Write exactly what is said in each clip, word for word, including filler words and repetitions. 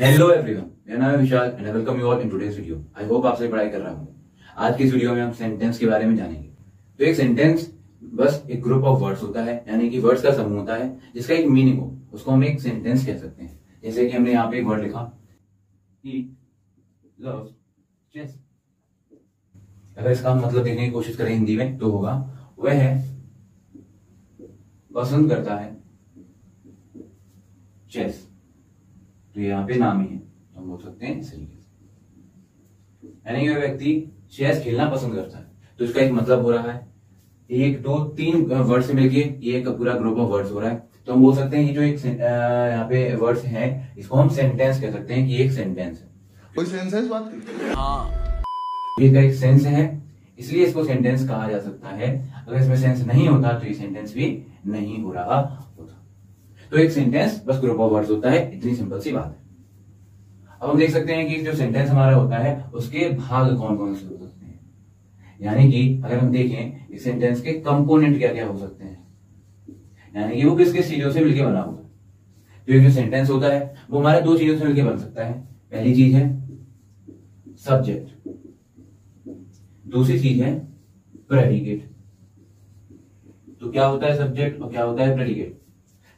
Hello everyone, मेरा नाम है Vishal and I welcome you all in today's video. I hope आप सभी पढ़ाई कर रहे होंगे। आज की इस वीडियो में हम सेंटेंस के बारे में जानेंगे। तो एक सेंटेंस बस एक ग्रुप ऑफ वर्ड्स होता है, यानी कि वर्ड्स का समूह होता है जिसका एक मीनिंग हो, उसको हम एक सेंटेंस कह सकते हैं। जैसे कि हमने यहाँ पे एक वर्ड लिखा He loves chess। अगर इसका मतलब देखने की कोशिश करें हिंदी में तो होगा, वह पसंद करता है चेस। तो यहाँ पे नाम ही है, हम तो बोल सकते हैं इस तरीके से, यानी वह व्यक्ति चेस खेलना पसंद करता है। तो इसका एक मतलब हो रहा है, एक दो तीन वर्ड से मिलकर ये एक पूरा ग्रुप ऑफ वर्ड्स हो रहा है। तो हम बोल सकते हैं ये जो एक यहाँ पे वर्ड्स हैं इसको हम सेंटेंस कह सकते हैं कि एक सेंटेंस है। कोई सेंस है इस बात की? हाँ, ये का एक सेंस है, इसलिए इसको सेंटेंस कहा जा सकता है। अगर इसमें सेंस नहीं होता तो ये सेंटेंस भी नहीं हो रहा होता। तो एक सेंटेंस बस ग्रुप ऑफ वर्ड्स होता है, इतनी सिंपल सी बात है। अब हम देख सकते हैं कि जो सेंटेंस हमारा होता है उसके भाग कौन कौन से हो सकते हैं, यानी कि अगर हम देखें इस सेंटेंस के कंपोनेंट क्या क्या हो सकते हैं, यानी कि वो किसके चीजों से मिलकर बना होगा। तो एक जो सेंटेंस होता है वो हमारे दो चीजों से मिलकर बन सकता है। पहली चीज है सब्जेक्ट, दूसरी चीज है प्रेडिकेट। तो क्या होता है सब्जेक्ट और क्या होता है प्रेडिकेट?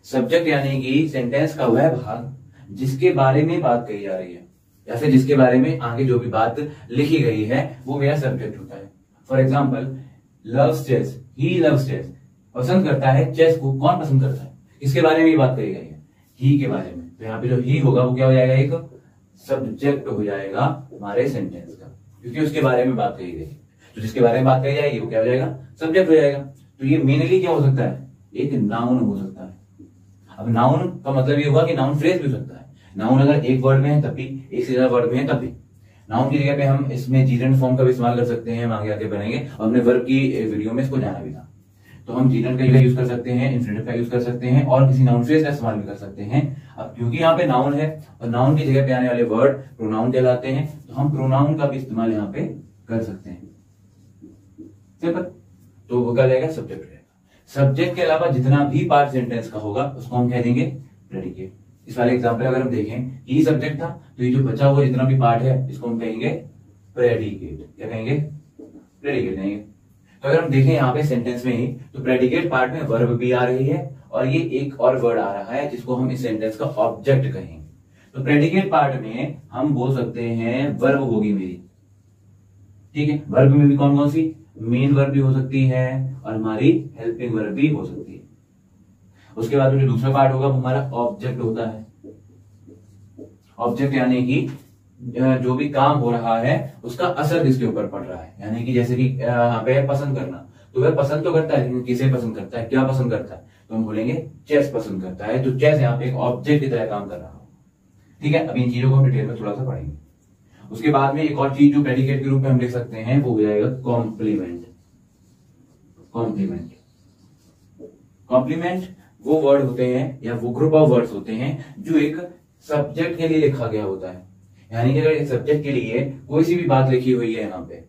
सब्जेक्ट यानी कि सेंटेंस का वह भाग जिसके बारे में बात कही जा रही है, जैसे जिसके बारे में आगे जो भी बात लिखी गई है वो मेरा सब्जेक्ट होता है। For example loves chess, he loves chess, पसंद करता है चेस को। कौन पसंद करता है? इसके बारे में बात कही गई है, ही के बारे में। तो यहाँ पे जो ही होगा वो क्या हो जाएगा, एक सब्जेक्ट हो जाएगा हमारे सेंटेंस का, क्योंकि उसके बारे में बात कही गई। तो जिसके बारे में बात कही जाएगी वो क्या हो जाएगा, सब्जेक्ट हो जाएगा। तो ये मेनली क्या हो सकता है, एक नाउन हो सकता है। अब नाउन का मतलब ये होगा कि नाउन फ्रेज भी हो सकता है। नाउन अगर एक वर्ड में है तब भी, एक से ज्यादा वर्ड में है तब भी। नाउन की जगह पे हम इसमें जीरेंट फॉर्म का भी इस्तेमाल कर सकते हैं, हम आगे आगे बनेंगे। और हमने वर्ब की वीडियो में इसको जाना भी था। तो हम जीरेंट का यूज कर सकते हैं, इन्फ्रेटिव का यूज कर सकते हैं और किसी नाउन फ्रेज का इस्तेमाल भी कर सकते हैं। अब क्योंकि यहाँ पे नाउन है और नाउन की जगह पे आने वाले वर्ड प्रोनाउन कहलाते हैं, तो हम प्रोनाउन का भी इस्तेमाल यहाँ पे कर सकते हैं। सिंपल। तो वो क्या जाएगा, सब्जेक्ट रहेगा। सब्जेक्ट के अलावा जितना भी पार्ट सेंटेंस का होगा उसको हम कह देंगे प्रेडिकेट। इस वाले एग्जाम्पल अगर हम देखें ही सब्जेक्ट था, तो ये जो बचा हुआ जितना भी पार्ट है इसको हम कहेंगे प्रेडिकेट। क्या कहेंगे? प्रेडिकेट कहेंगे। तो अगर हम देखें यहाँ पे सेंटेंस में ही, तो प्रेडिकेट पार्ट में वर्ब भी आ रही है और ये एक और वर्ड आ रहा है जिसको हम इस सेंटेंस का ऑब्जेक्ट कहेंगे। तो प्रेडिकेट पार्ट में हम बोल सकते हैं वर्ब होगी मेरी, ठीक है। वर्ब में भी कौन कौन सी, मेन वर्ब भी हो सकती है और हमारी हेल्पिंग वर्ब भी हो सकती है। उसके बाद में जो दूसरा पार्ट होगा वो हमारा ऑब्जेक्ट होता है। ऑब्जेक्ट यानी कि जो भी काम हो रहा है उसका असर किसके ऊपर पड़ रहा है, यानी कि जैसे कि यहाँ पे पसंद करना, तो वह पसंद तो करता है लेकिन किसे पसंद करता है, क्या पसंद करता है? तो हम बोलेंगे चेस पसंद करता है। तो चेस यहाँ पे एक ऑब्जेक्ट की तरह काम कर रहा हो, ठीक है। अब इन चीजों को हम डिटेल में थोड़ा सा पढ़ेंगे। उसके बाद में एक और चीज जो प्रेडिकेट के रूप में हम लिख सकते हैं वो हो जाएगा कॉम्प्लीमेंट। कॉम्प्लीमेंट कॉम्प्लीमेंट वो वर्ड होते हैं या वो ग्रुप ऑफ वर्ड्स होते हैं जो एक सब्जेक्ट के लिए लिखा गया होता है, यानी कि अगर एक सब्जेक्ट के लिए कोई सी भी बात लिखी हुई है, यहाँ पे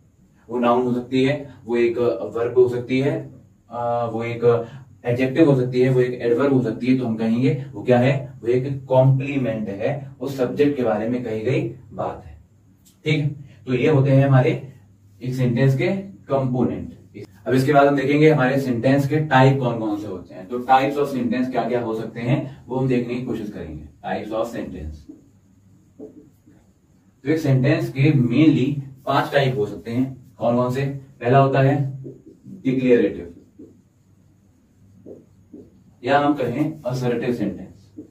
वो नाउन हो सकती है, वो एक वर्ब हो सकती है, वो एक एडजेक्टिव हो सकती है, वो एक एडवर्ब हो सकती है, तो हम कहेंगे वो क्या है, वो एक कॉम्प्लीमेंट है, उस सब्जेक्ट के बारे में कही गई बात है, ठीक है। तो ये होते हैं हमारे एक सेंटेंस के कंपोनेंट। अब इसके बाद हम देखेंगे हमारे सेंटेंस के टाइप कौन कौन से होते हैं। तो टाइप्स ऑफ सेंटेंस क्या क्या हो सकते हैं वो हम देखने की कोशिश करेंगे। टाइप्स ऑफ सेंटेंस, तो एक सेंटेंस के मेनली पांच टाइप हो सकते हैं। कौन कौन से? पहला होता है डिक्लेरेटिव, या हम कहें असर्टिव सेंटेंस,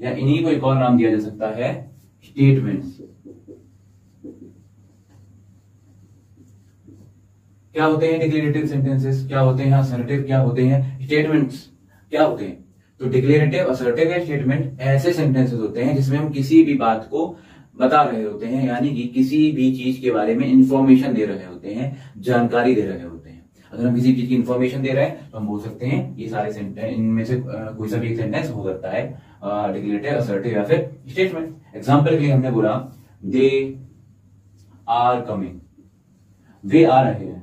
या इन्हीं को एक और नाम दिया जा सकता है स्टेटमेंट्स। क्या होते हैं डिक्लेरेटिव सेंटेंसेस, क्या होते हैं असर्टिव, क्या होते हैं स्टेटमेंट्स, क्या होते हैं? तो डिक्लेरेटिव, असर्टिव या स्टेटमेंट ऐसे सेंटेंसेस होते हैं जिसमें हम किसी भी बात को बता रहे होते हैं, यानी कि किसी भी चीज के बारे में इंफॉर्मेशन दे रहे होते हैं, जानकारी दे रहे होते हैं। अगर हम किसी चीज की इंफॉर्मेशन दे रहे हैं तो हम बोल सकते हैं ये सारे सेंटेंस, इनमें से कोई सा भी एक सेंटेंस हो सकता है डिक्लेरेटिव, असर्टिव या फिर स्टेटमेंट। एग्जाम्पल के लिए हमने बोला दे आर कमिंग, वे आ रहे हैं,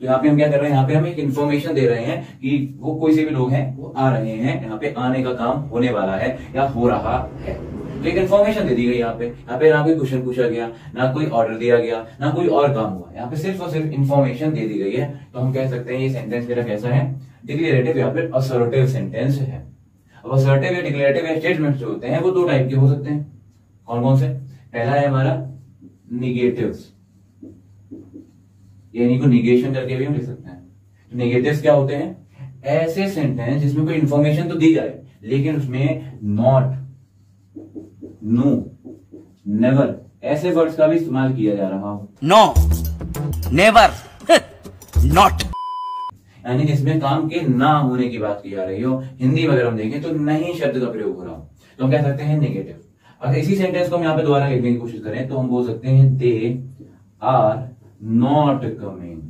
तो यहाँ पे हम क्या कर रहे हैं, यहाँ पे हम एक इन्फॉर्मेशन दे रहे हैं कि वो कोई से भी लोग हैं वो आ रहे हैं, यहाँ पे आने का काम होने वाला है या हो रहा है। तो एक इन्फॉर्मेशन दे दी गई यहाँ पे, यहाँ पे ना कोई क्वेश्चन पूछा गया, ना कोई ऑर्डर दिया गया, ना कोई और काम हुआ, यहाँ पे सिर्फ और सिर्फ इन्फॉर्मेशन दे दी गई है। तो हम कह सकते हैं ये सेंटेंस मेरा कैसा है, डिक्लेरेटिव या फिर असर्टिव सेंटेंस है। अब असर्टिव या डिक्लेरेटिव या स्टेटमेंट्स जो होते हैं वो दो टाइप के हो सकते हैं। कौन कौन से? पहला है हमारा निगेटिव्स, यानी को निगेशन करके भी हम लिख सकते हैं। तो निगेटिव्स क्या होते हैं? ऐसे सेंटेंस जिसमें कोई इंफॉर्मेशन तो दी जाए लेकिन उसमें नॉट, नो, नेवर ऐसे वर्ड्स का भी इस्तेमाल किया जा रहा हो। नो, नेवर, नॉट, यानी जिसमें काम के ना होने की बात की जा रही हो। हिंदी में अगर हम देखें तो नहीं शब्द का प्रयोग हो रहा हो, तो हम कह सकते हैं नेगेटिव। अगर इसी सेंटेंस को हम यहाँ पे दोबारा लिखने की कोशिश करें तो हम बोल सकते हैं दे आर नॉट कमिंग।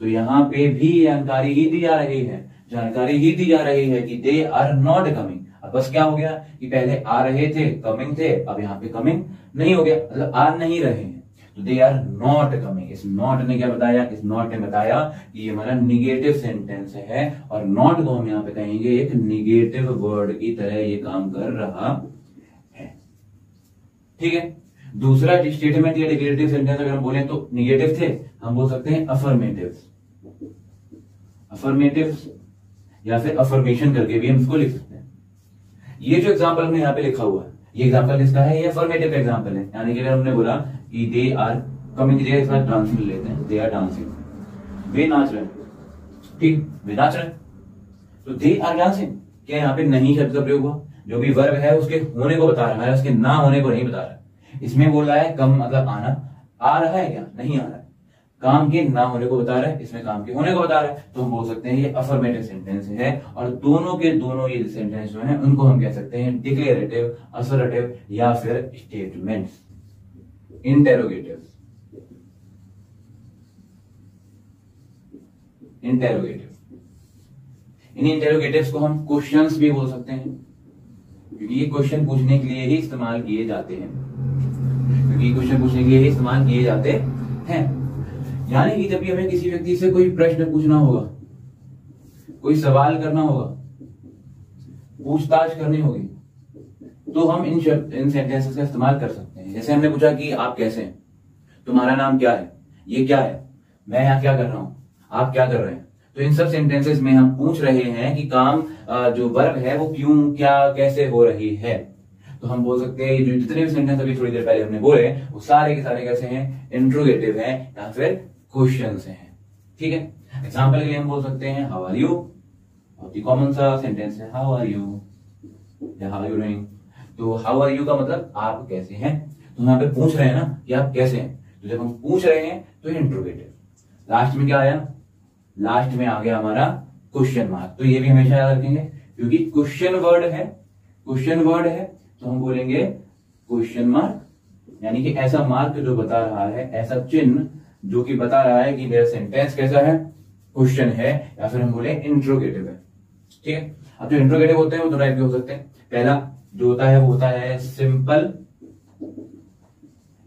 तो यहाँ पे भी जानकारी ही दी जा रही है, जानकारी ही दी जा रही है कि दे आर नॉट कमिंग। अब बस क्या हो गया कि पहले आ रहे थे, कमिंग थे, अब यहाँ पे कमिंग नहीं हो गया, मतलब आ नहीं रहे हैं। तो दे आर नॉट कमिंग। इस नॉट ने क्या बताया? इस नॉट ने बताया कि ये हमारा निगेटिव सेंटेंस है और नॉट को हम यहाँ पे कहेंगे एक निगेटिव वर्ड की तरह ये काम कर रहा है। ठीक है। दूसरा स्टेटमेंट या डिक्लेरेटिव सेंटेंस अगर हम बोले तो निगेटिव थे, हम बोल सकते हैं अफर्मेटिव्स, अफर्मेटिव्स या फिर अफर्मेशन करके भी हम इसको लिख सकते हैं। ये जो एग्जांपल हमने यहाँ पे लिखा हुआ है ये एग्जांपल किसका है? ये अफर्मेटिव का एग्जांपल है। यानी कि अगर हमने बोला कि they are coming, they are dancing लेते हैं, दे आर डांसिंग, वे नाच रहे हैं। ठीक, वे नाच रहे हैं तो दे आर डांसिंग। क्या यहाँ पे नहीं शब्द का प्रयोग हुआ? जो भी वर्ब है उसके होने को बता रहा है, उसके ना होने को नहीं बता रहा है। इसमें बोला है कम मतलब आना, आ रहा है क्या? नहीं आ रहा है, काम के ना होने को बता रहा है, इसमें काम के होने को बता रहा है। तो हम बोल सकते हैं ये अफर्मेटिव सेंटेंस है। और दोनों के दोनों ये सेंटेंस जो हैं उनको हम कह सकते हैं डिक्लेरेटिव, असर्टिव या फिर स्टेटमेंट्स, इंटेरोगेटिव, इंटेरोगेटिव। इन इंटेरोगेटिव्स को हम क्वेश्चंस भी बोल सकते हैं क्योंकि ये क्वेश्चन पूछने के लिए ही इस्तेमाल किए जाते हैं, क्योंकि क्वेश्चन पूछने के लिए इस्तेमाल किए जाते हैं। यानी कि जब भी हमें किसी व्यक्ति से कोई प्रश्न पूछना होगा, कोई सवाल करना होगा, पूछताछ करनी होगी, तो हम इन शब्द इन सेंटेंसेस का इस्तेमाल कर सकते हैं। जैसे हमने पूछा कि आप कैसे हैं, तुम्हारा नाम क्या है, ये क्या है, मैं यहाँ क्या कर रहा हूँ, आप क्या कर रहे हैं। तो इन सब सेंटेंसेस में हम पूछ रहे हैं कि काम जो वर्ब है वो क्यों, क्या, कैसे हो रही है। तो हम बोल सकते हैं जो जितने भी सेंटेंस अभी थोड़ी देर पहले हमने बोले वो सारे के सारे कैसे हैं, इंट्रोगेटिव हैं या फिर क्वेश्चंस हैं। ठीक है। एग्जांपल के लिए हम बोल सकते हैं हाउ आर यू, बहुत ही कॉमन सा सेंटेंस है, हाउ आर यू या हाउ आर यू डूइंग। तो हाउ आर यू का मतलब आप कैसे हैं, तो यहाँ पे पूछ रहे हैं ना कि आप कैसे हैं। तो जब हम पूछ रहे हैं तो इंट्रोगेटिव। लास्ट में क्या आया? लास्ट में आ गया हमारा क्वेश्चन मार्क। तो ये भी हमेशा याद रखेंगे क्योंकि क्वेश्चन वर्ड है, क्वेश्चन वर्ड है तो हम बोलेंगे क्वेश्चन मार्क, यानी कि ऐसा मार्क जो बता रहा है, ऐसा चिन्ह जो कि बता रहा है कि मेरा सेंटेंस कैसा है, क्वेश्चन है या फिर हम बोले इंट्रोगेटिव है। ठीक है। अब जो इंट्रोगेटिव होते हैं वो दो टाइप के हो सकते हैं। पहला जो होता है वो होता है सिंपल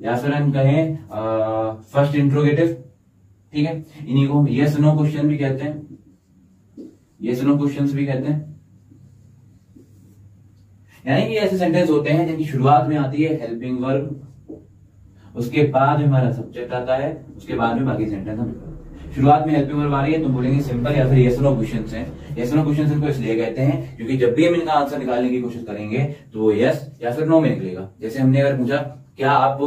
या फिर हम कहें फर्स्ट इंट्रोगेटिव। ठीक है। इन्हीं को यस नो क्वेश्चन भी कहते हैं, यस नो क्वेश्चन भी कहते हैं। यानी कि ऐसे सेंटेंस होते हैं जिनकी शुरुआत में आती है हेल्पिंग वर्ब, उसके बाद में हमारा सब्जेक्ट आता है, उसके बाद में बाकी सेंटेंस हम लिखते। शुरुआत में हेल्पिंग वर्ब आ रही है तो बोलेंगे सिंपल या फिर यस नो क्वेश्चंस हैं। यस नो क्वेश्चंस इनको इसलिए कहते हैं क्योंकि जब भी हम इनका आंसर निकालने की कोशिश करेंगे तो वो यस या फिर नो में निकलेगा। जैसे हमने अगर पूछा क्या आप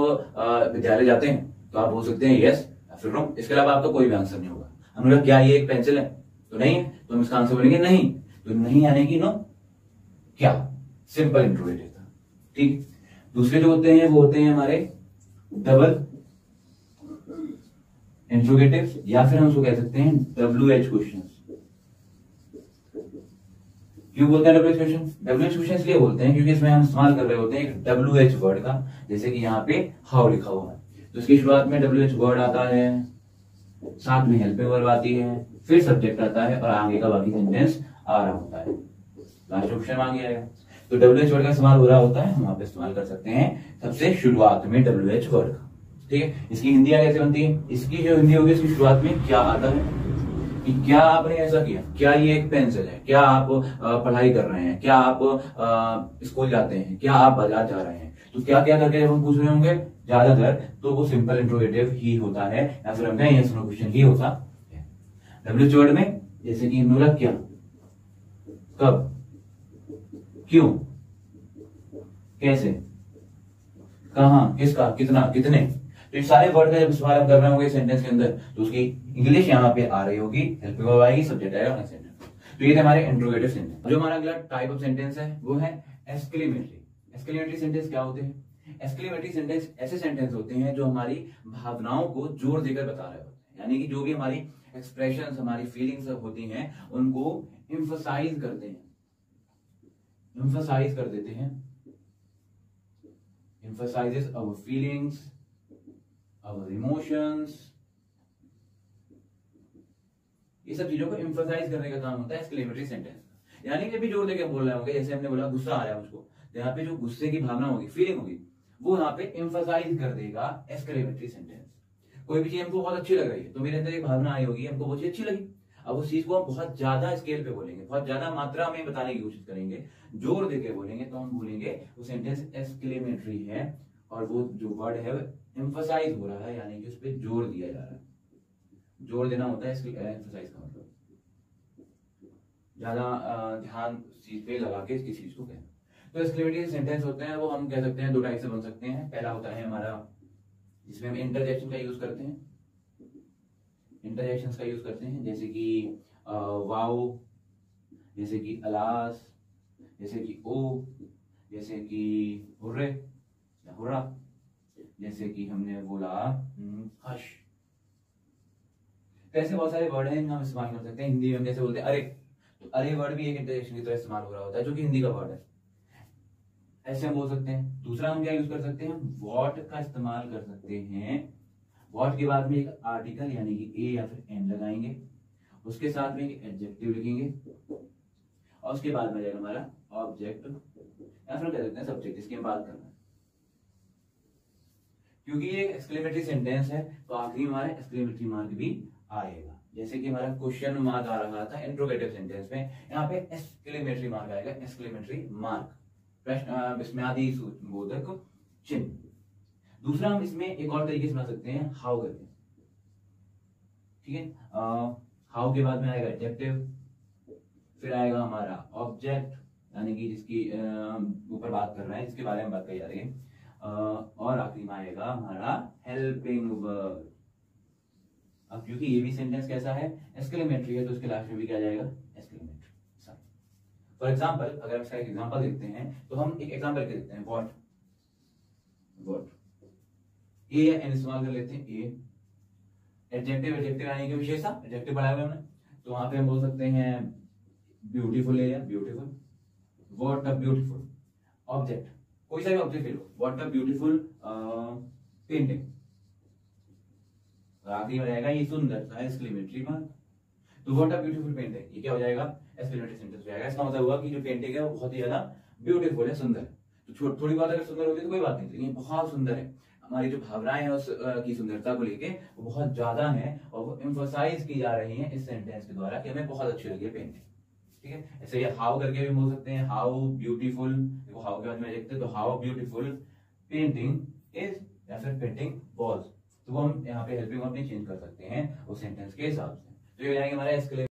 विद्यालय जाते हैं तो आप बोल सकते हैं यस या फिर नो, इसके अलावा आपका कोई भी आंसर नहीं होगा। हमने बोला क्या ये एक पेंसिल है तो नहीं, तो हम इसका आंसर बोलेंगे नहीं, तो नहीं यानी कि नो, क्या सिंपल इंट्रोगेटिव था। ठीक। दूसरे जो होते हैं वो होते हैं हमारे डबल इंट्रोगेटिव या फिर हम उसको कह सकते हैं डब्ल्यू एच क्वेश्चन। क्यों बोलते हैं W H question? W H question इसलिए बोलते हैं क्योंकि इसमें हम इस्तेमाल कर रहे होते हैं डब्ल्यू एच वर्ड का। जैसे कि यहाँ पे हाउ लिखा हुआ है तो इसकी शुरुआत में डब्ल्यू एच वर्ड आता है, साथ में हेल्पिंग वर्ब आती है, फिर सब्जेक्ट आता है और आगे का बाकी सेंटेंस आ रहा होता है, लास्ट ऑप्शन मांगे आएगा। तो डब्ल्यू एच वर्ड का इस्तेमाल हो रहा होता है, हम यहाँ पे इस्तेमाल कर सकते हैं सबसे शुरुआत में डब्ल्यू एच वर्ड का। ठीक है। इसकी हिंदी कैसे बनती है? इसकी जो हिंदी होगी इसकी शुरुआत में क्या आता है, कि क्या आपने ऐसा किया, क्या ये एक पेंसिल है, क्या आप पढ़ाई कर रहे हैं, क्या आप स्कूल जाते हैं, क्या आप बाजार जा रहे हैं। तो क्या क्या करके जब हम पूछ रहे होंगे ज्यादातर तो वो सिंपल इंट्रोगेटिव ही होता है या फिर हम कहें यस नो क्वेश्चन ही होता है। डब्ल्यू वर्ड में जैसे कि हमने बोला क्या, कब, क्यों, कैसे, कहां, किसका, कितना, कितने। तो ये सारे वर्ड का जब इस्तेमाल हम कर रहे होंगे सेंटेंस के अंदर तो उसकी इंग्लिश यहाँ पे आ रही होगी, हेल्प वर्ब आएगी, सब्जेक्ट आएगा नेक्स्ट सेंटेंस। तो ये थे हमारे इंट्रोगेटिव सेंटेंस। जो हमारा अगला टाइप ऑफ सेंटेंस है वो है एक्सक्लेमेटरी। एक्सक्लेमेटरी सेंटेंस क्या होते हैं? एक्सक्लेमेटरी सेंटेंस ऐसे सेंटेंस होते हैं जो हमारी भावनाओं को जोर देकर बता रहे होते हैं, यानी कि जो भी हमारी एक्सप्रेशंस, हमारी फीलिंग्स होती हैं उनको एम्फसाइज करते हैं, एम्फसाइज कर देते हैं, emphasises our feelings, our emotions. ये सब चीजों को एम्फसाइज करने का काम होता है एक्सक्लेमेटरी सेंटेंस। यानी कि भी जोर देकर बोल रहे होंगे, जैसे हमने बोला गुस्सा आ रहा है मुझको, यहाँ पे जो गुस्से की भावना होगी, फीलिंग होगी, वो यहाँ पे एम्फसाइज कर देगा एक्सक्लेमेटरी सेंटेंस। कोई भी चीज हमको बहुत अच्छी लग रही है तो मेरे अंदर एक भावना आई होगी हमको वो चीज अच्छी लगी, अब उस चीज को हम बहुत ज्यादा स्केल पे बोलेंगे, बहुत ज्यादा मात्रा में बताने की कोशिश करेंगे, जोर देके बोलेंगे, तो हम बोलेंगे वो सेंटेंस एक्सक्लेमेटरी है और वो जो वर्ड है वो एम्फसाइज हो रहा है, यानी कि उस पर जोर दिया जा रहा है। जोर देना होता है एम्फसाइज का मतलब, ज्यादा ध्यान चीज पे लगा के इसकी चीज को कहना। तो एक्सक्लेमेटरी सेंटेंस होते हैं वो हम कह सकते हैं दो टाइप से बन सकते हैं। पहला होता है हमारा जिसमें हम इंटरजेक्शन का यूज करते हैं, इंटरजेक्शंस का यूज करते हैं, जैसे कि वाओ, जैसे कि अलास, जैसे कि ओ, जैसे कि हुर्रे या हुर्रा, जैसे कि हमने बोला हश। ऐसे बहुत सारे वर्ड हैं हम इस्तेमाल कर सकते हैं। हिंदी में हम जैसे बोलते हैं अरे, तो अरे वर्ड भी एक इंटरजेक्शन की तरह इस्तेमाल हो रहा होता है जो कि हिंदी का वर्ड है, ऐसे हम बोल सकते हैं। दूसरा हम क्या यूज कर सकते हैं, वॉट का इस्तेमाल कर सकते हैं। वॉट के बाद में एक आर्टिकल यानी कि ए या फिर एन लगाएंगे, उसके साथ में एक एडजेक्टिव लिखेंगे और उसके बाद में जाएगा हमारा ऑब्जेक्ट या फिर कह सकते हैं सब्जेक्ट, इसकी हम बात कर रहे हैं। क्योंकि ये एक्सक्लेमेटरी सेंटेंस है तो आखिरी हमारा एक्सक्लेमेटरी मार्क भी आएगा। जैसे कि हमारा क्वेश्चन मार्क आ रहा था इंट्रोगेटिव सेंटेंस में, यहाँ पे एक्सक्लेमेटरी मार्क आएगा, एक्सक्लेमेटरी मार्क, प्रश्न, विस्मयादि बोधक चिन्ह। दूसरा हम इसमें एक और तरीके से बना सकते हैं, हाउ करके, ठीक है। हाउ के बाद में आएगा एडजेक्टिव, फिर आएगा हमारा ऑब्जेक्ट यानी कि जिसकी ऊपर बात कर रहे हैं, जिसके बारे में बात कही जा रही है, और आखिरी में आएगा हमारा हेल्पिंग वर्ब। अब क्योंकि ये भी सेंटेंस कैसा है, एक्सक्लेमेटरी है, तो उसके लास्ट में भी क्या जाएगा एक्सक्लेमेटरी। फॉर एग्जाम्पल, अगर इसका एक एग्जाम्पल देखते हैं तो हम एक एग्जाम्पल के देखते हैं, वॉट वॉट ए एन इस्तेमाल कर लेते हैं, ए एडजेक्टिव, एडजेक्टिव यानी कि विशेषा, एडजेक्टिव पढ़ा हुआ हमने, तो वहां पे हम बोल सकते हैं ब्यूटीफुल है, beautiful, what a beautiful object, कोई सा भी ऑब्जेक्ट ले लो, वॉट अ ब्यूटीफुल पेंटिंग, आखिरी में रहेगा ये सुंदर सा एक्सक्लेमेटरी मार्क। तो व्हाट अ ब्यूटीफुल पेंटिंग, ये क्या हो जाएगा एक्सक्लेमेटरी सेंटेंस हो जाएगा। इसका मतलब हुआ कि जो पेंटिंग है वो बहुत ही ज्यादा ब्यूटीफुल है, सुंदर है। तो थोड़ी बात अगर सुंदर होती है तो कोई बात नहीं, लेकिन बहुत सुंदर है, हमारी जो भावनाएं हैं उस की सुंदरता को लेके वो बहुत ज्यादा है और वो एम्फसाइज की जा रही है इस सेंटेंस के द्वारा कि हमें बहुत अच्छी लगी है पेंटिंग, ठीक है। ऐसे ये हाउ करके भी बोल सकते हैं, हाउ ब्यूटीफुल, देखो हाउ के बाद में देखते हैं तो हाउ ब्यूटीफुल पेंटिंग इज या फिर पेंटिंग वॉज, तो हम यहाँ पे हेल्पिंग वर्ब चेंज कर सकते हैं उस सेंटेंस के हिसाब से। तो ये हो जाएंगे हमारे